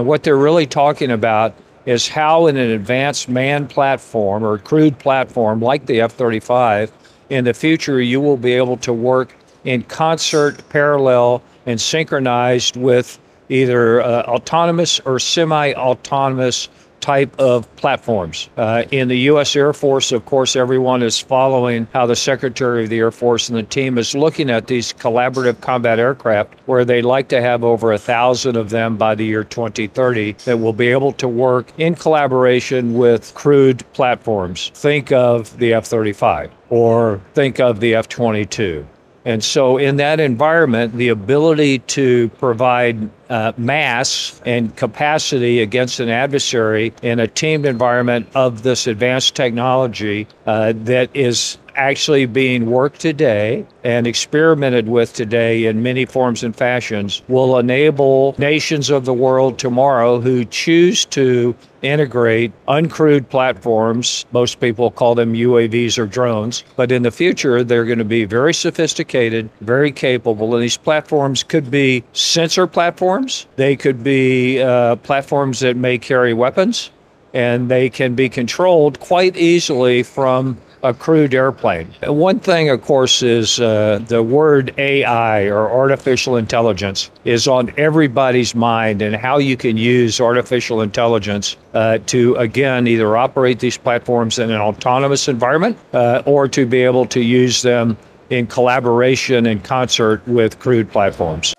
And what they're really talking about is how in an advanced manned platform or crewed platform like the F-35, in the future you will be able to work in concert, parallel, and synchronized with either autonomous or semi-autonomous type of platforms. In the U.S. Air Force, of course, everyone is following how the Secretary of the Air Force and the team is looking at these collaborative combat aircraft, where they like to have over 1,000 of them by the year 2030 that will be able to work in collaboration with crewed platforms. Think of the F-35 or think of the F-22. And so in that environment, the ability to provide mass and capacity against an adversary in a teamed environment of this advanced technology that is actually being worked today and experimented with today in many forms and fashions will enable nations of the world tomorrow who choose to integrate uncrewed platforms. Most people call them UAVs or drones, but in the future, they're going to be very sophisticated, very capable, and these platforms could be sensor platforms. They could be platforms that may carry weapons, and they can be controlled quite easily from a crewed airplane. One thing, of course, is the word AI or artificial intelligence is on everybody's mind, and how you can use artificial intelligence to, again, either operate these platforms in an autonomous environment or to be able to use them in collaboration and concert with crewed platforms.